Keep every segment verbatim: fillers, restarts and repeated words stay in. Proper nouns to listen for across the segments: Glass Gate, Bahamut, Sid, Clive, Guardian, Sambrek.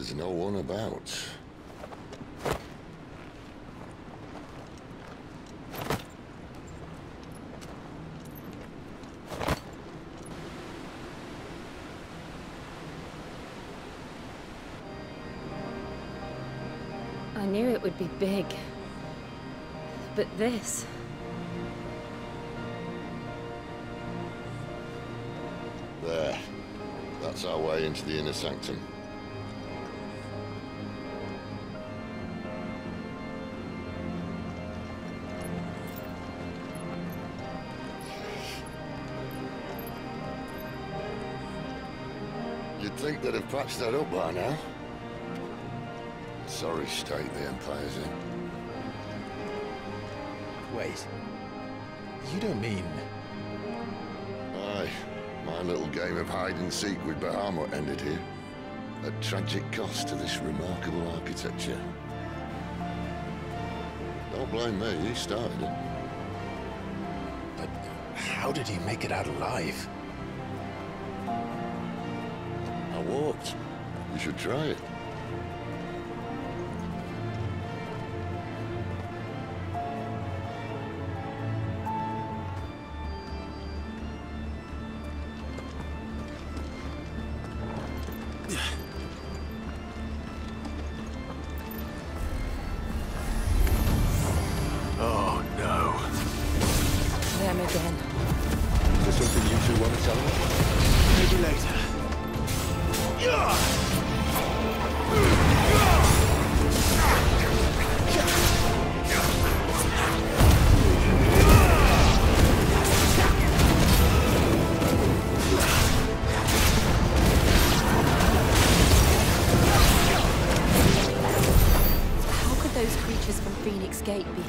There's no one about. I knew it would be big, but this... There. That's our way into the inner sanctum. You'd think they'd have patched that up by now. Sorry state the Empire's in. Wait. You don't mean... Aye. My little game of hide-and-seek with Bahamut ended here. At tragic cost to this remarkable architecture. Don't blame me, he started it. But how did he make it out alive? I walked. You should try it.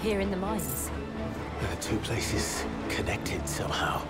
Here in the mines. The two places connected somehow.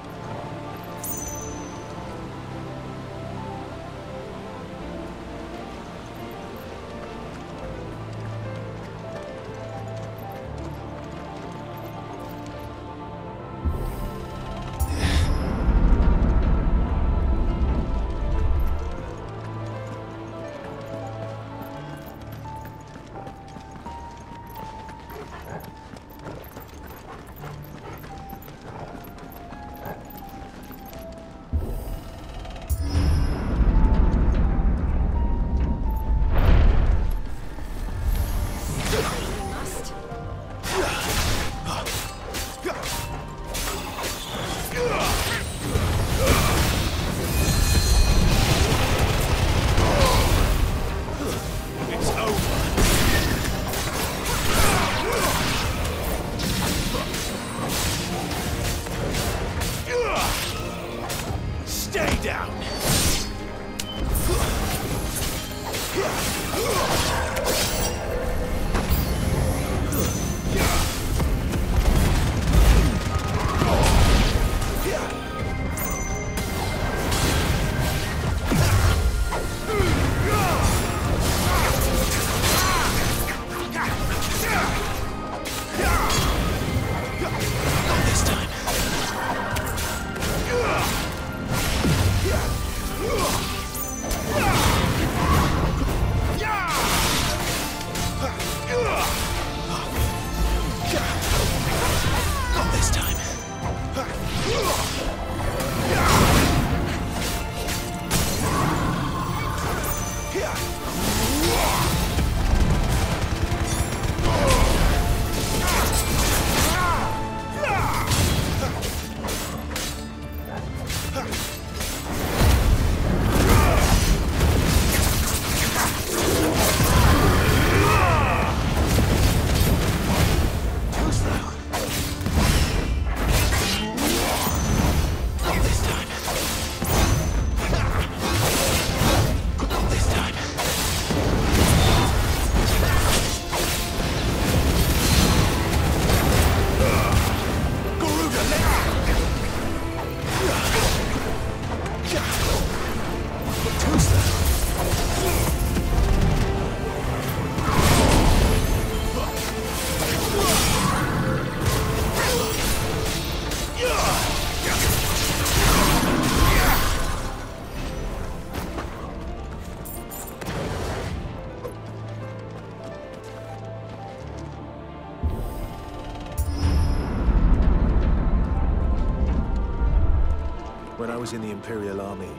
When I was in the Imperial Army,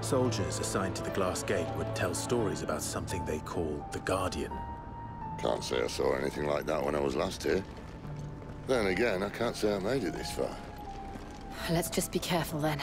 soldiers assigned to the Glass Gate would tell stories about something they called the Guardian. Can't say I saw anything like that when I was last here. Then again, I can't say I made it this far. Let's just be careful then.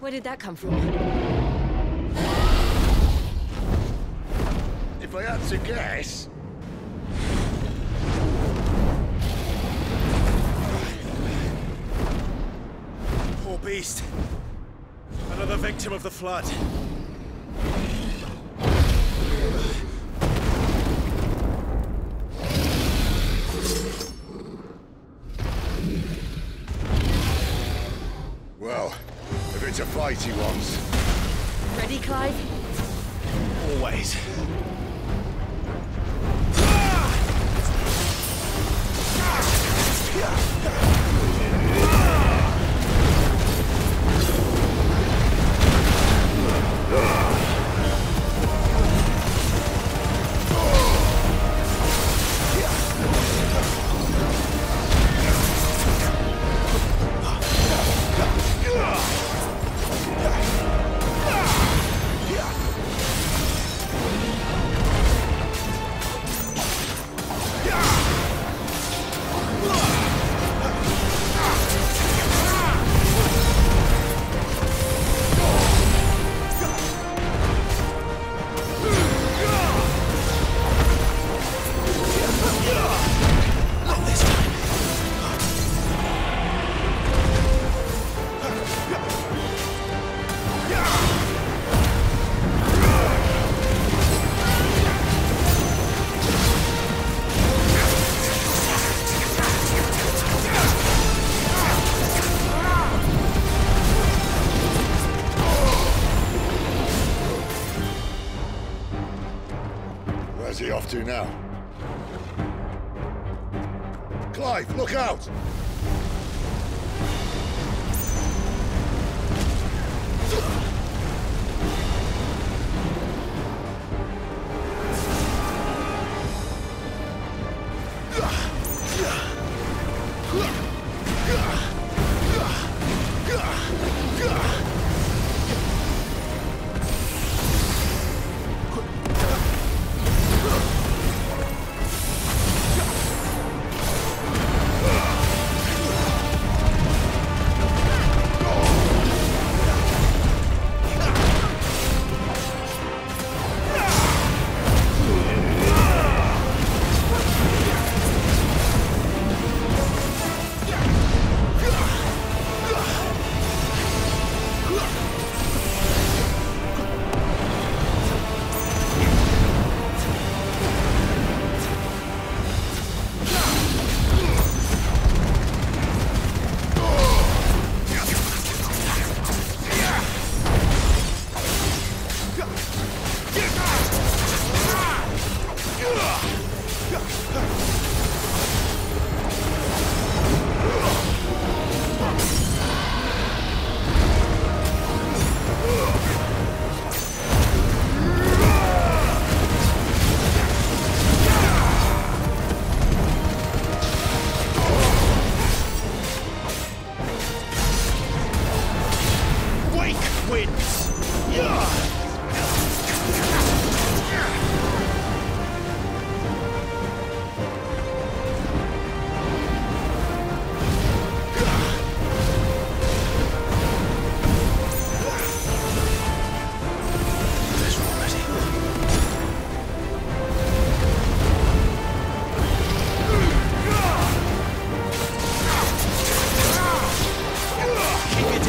Where did that come from? If I had to guess... Poor beast. Another victim of the flood. A fight he wants. Ready, Clive? Always. To now. Clive, look out!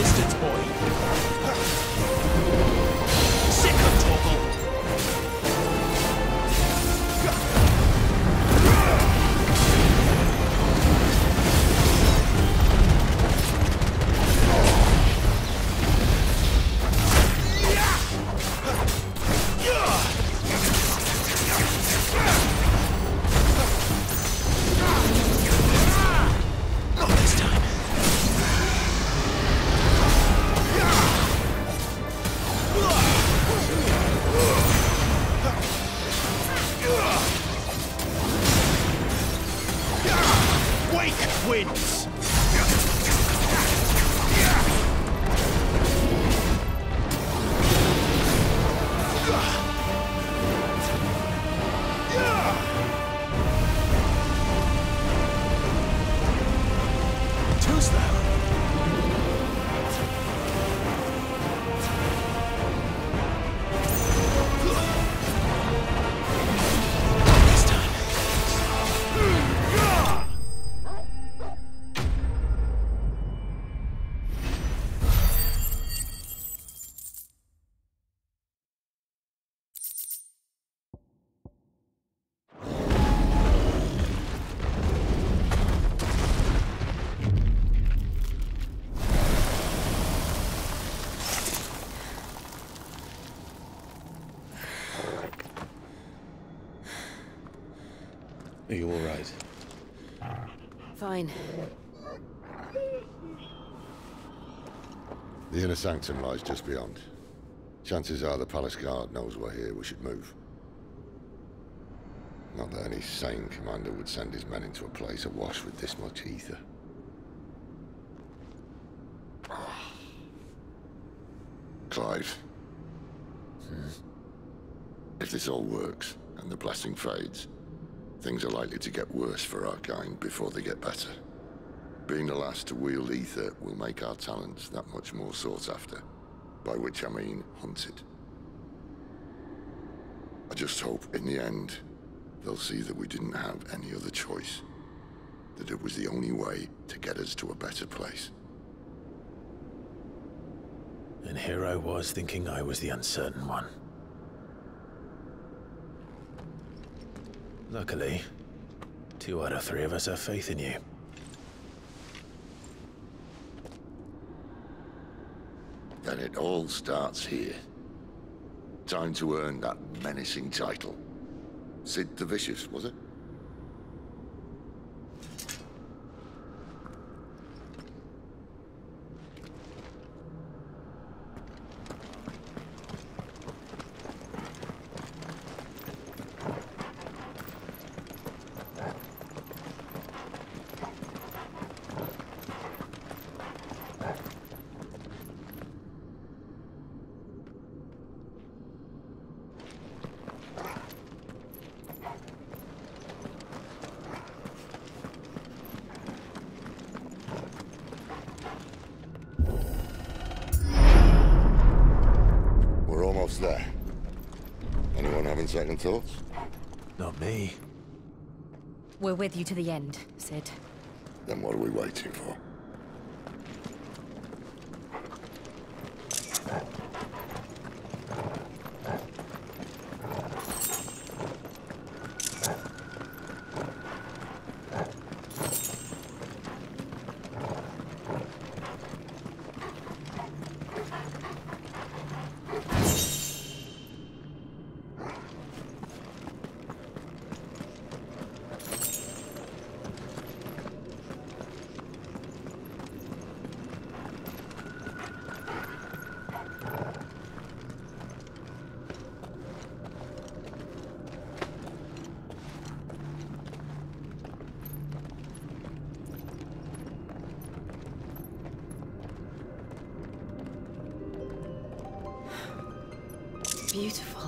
Distance, boy. Are you all right? Fine. The inner sanctum lies just beyond. Chances are the palace guard knows we're here. We should move. Not that any sane commander would send his men into a place awash with this much ether. Clive. Hmm. If this all works, and the blasting fades, things are likely to get worse for our kind before they get better. Being the last to wield ether will make our talents that much more sought after. By which I mean hunted. I just hope, in the end, they'll see that we didn't have any other choice. That it was the only way to get us to a better place. And here I was thinking I was the uncertain one. Luckily, two out of three of us have faith in you. Then it all starts here. Time to earn that menacing title. Sid the Vicious, was it? There. Anyone having second thoughts? Not me. We're with you to the end, Sid. Then what are we waiting for? Beautiful.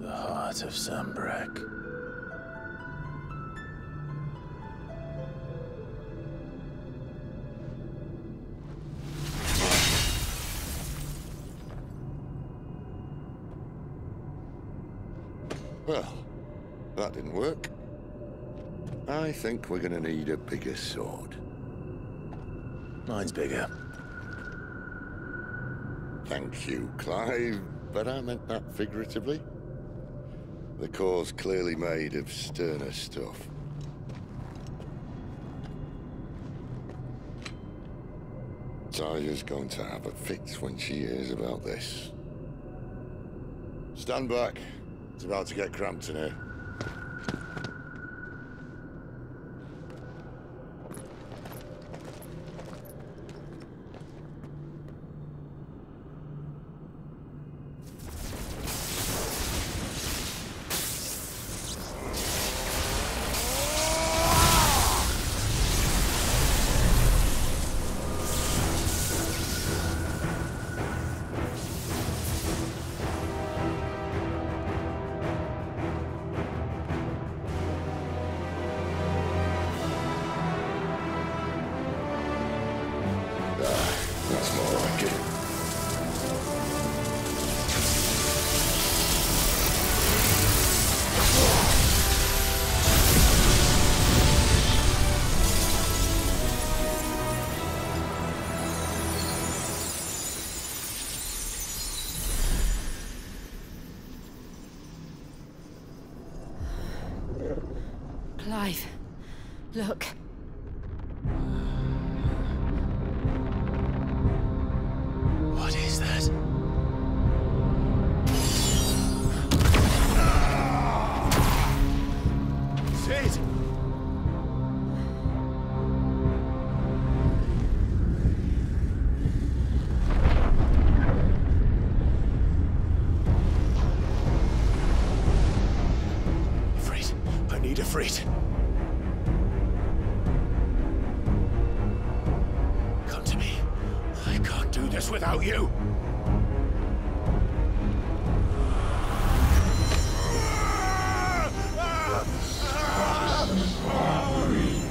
The heart of Sambrek. Well, that didn't work. I think we're gonna need a bigger sword. Mine's bigger. Thank you, Clive, but I meant that figuratively. The core's clearly made of sterner stuff. Tyler's going to have a fix when she hears about this. Stand back. It's about to get cramped in here. Clive, look. What is that? freed. Come to me. I can't do this without you. Not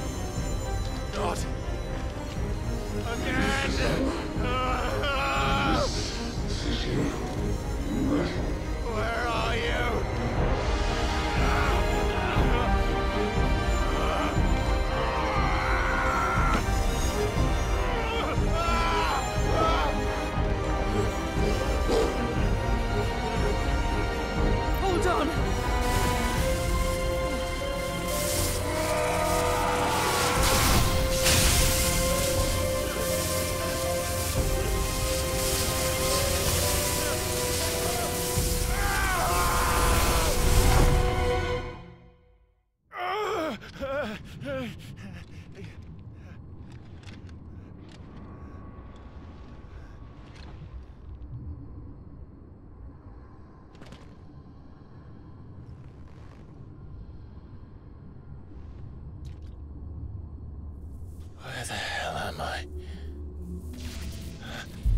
again!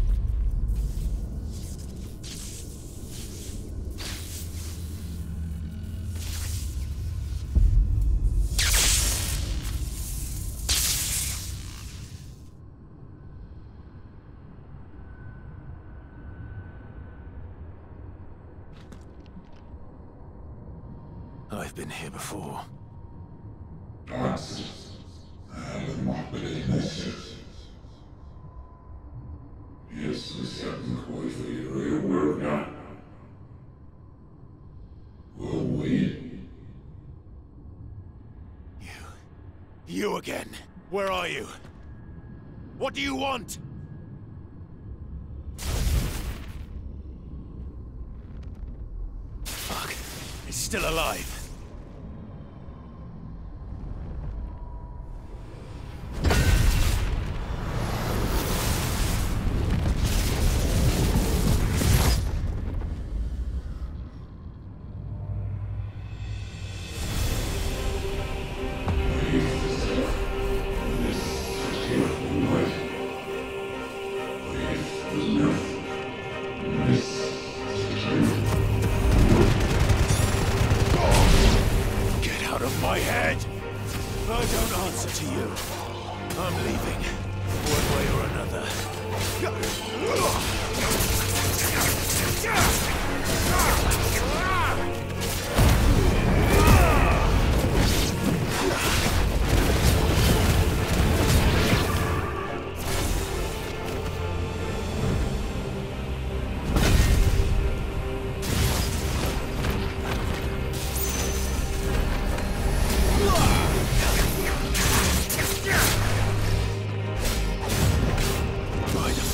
Where are you? Hold on. I've been here before. Answers. I will not believe myself. Yes, this happens quite for the real world now. Will we? You. You again. Where are you? What do you want? Fuck. It's still alive.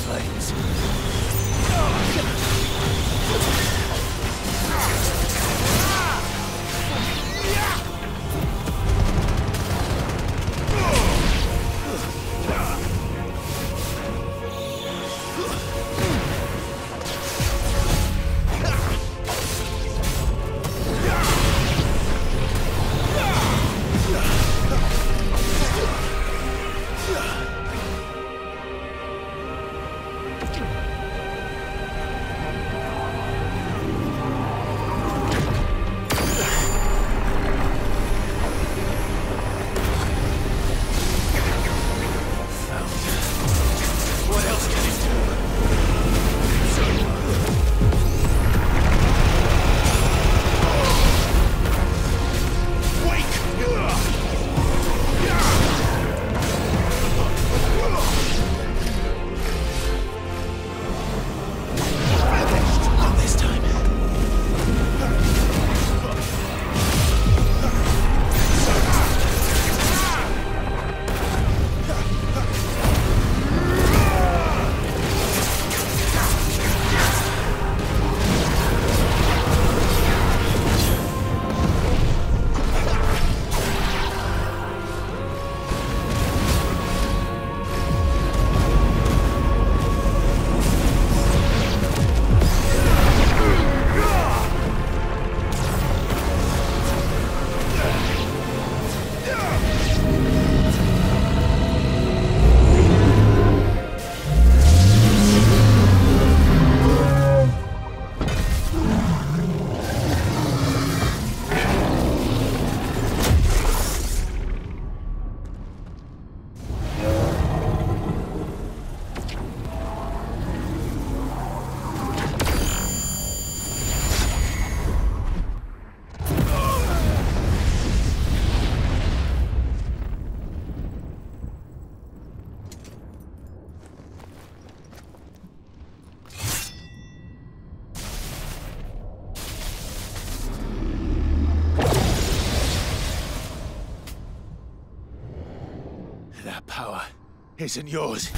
Please. isn't yours.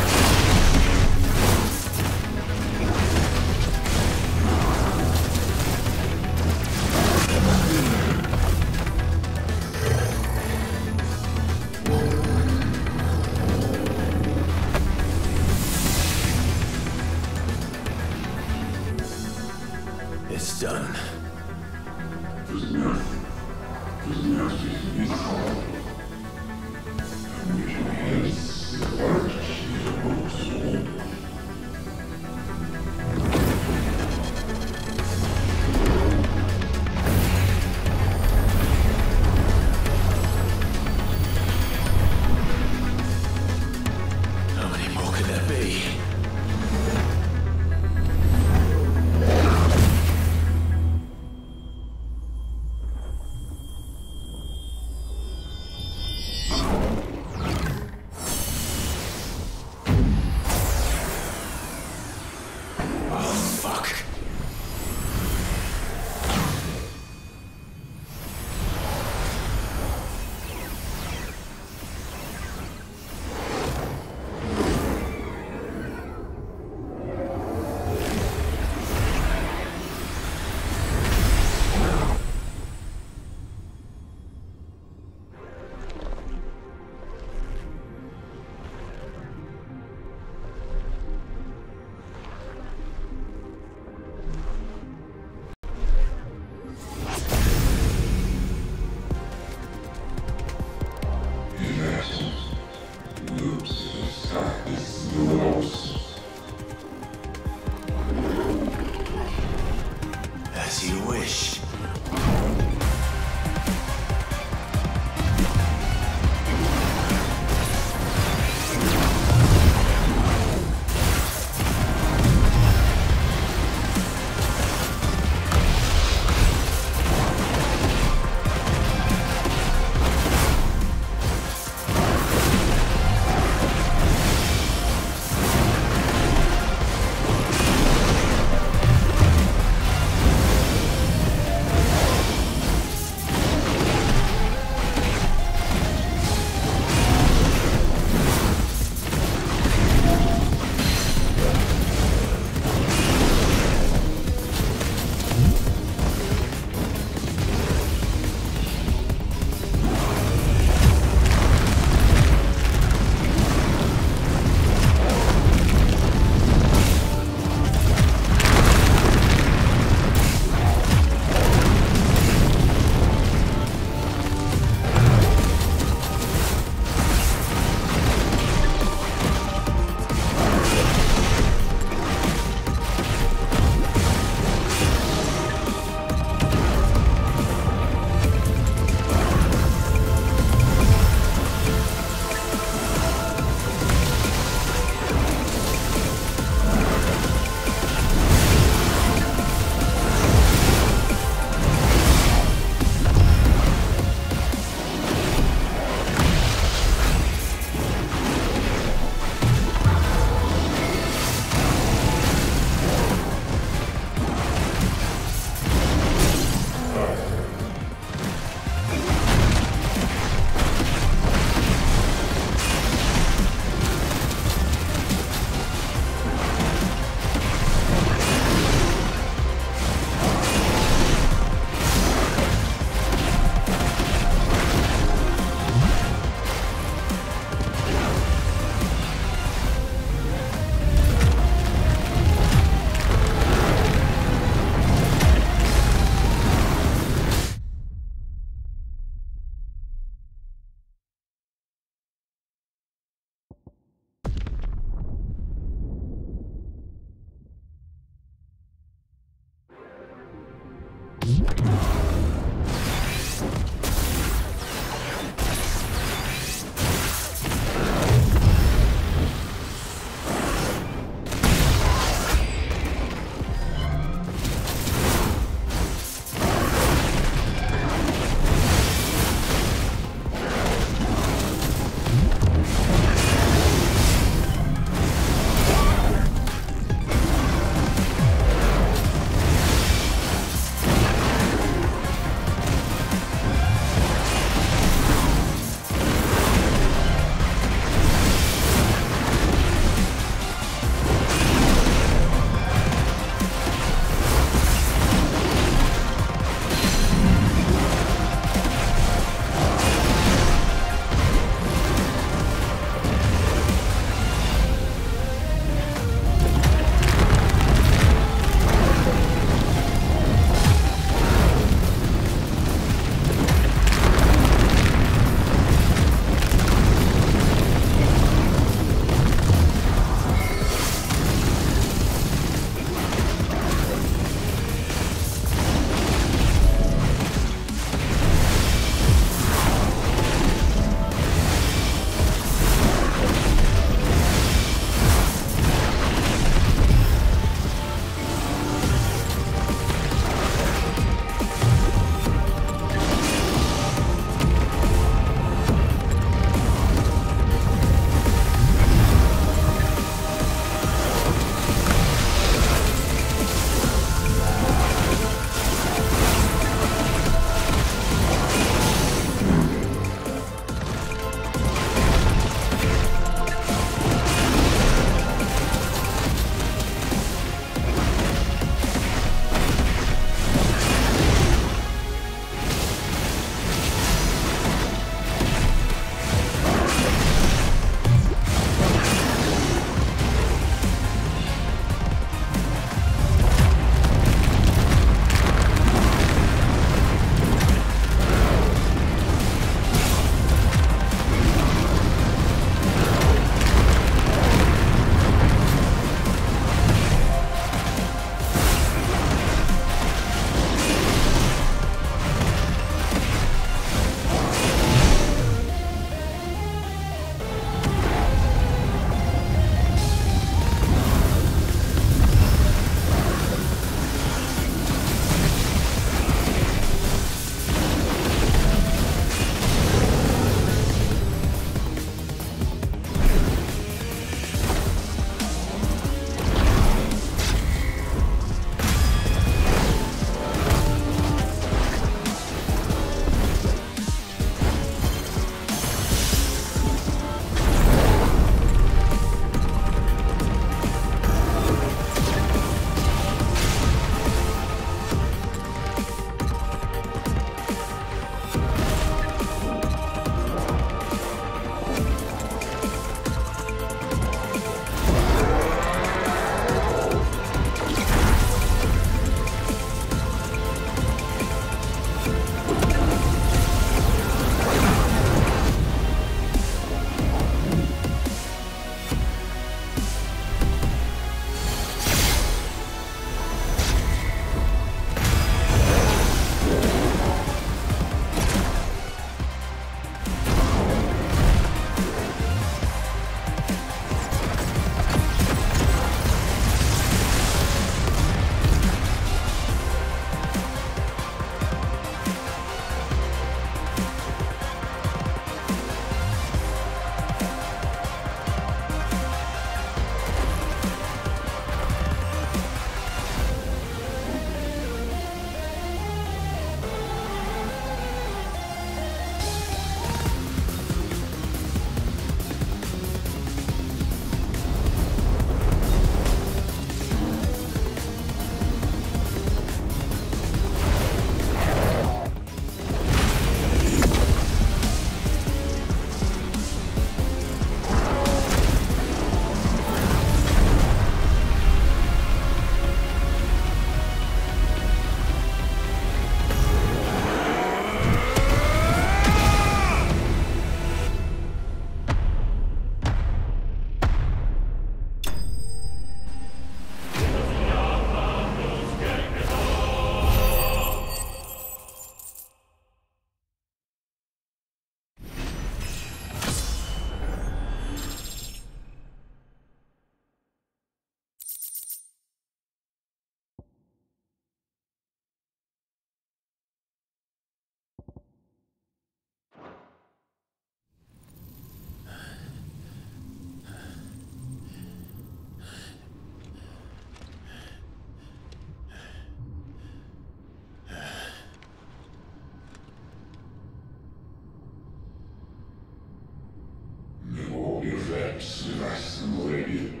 Excellent lady.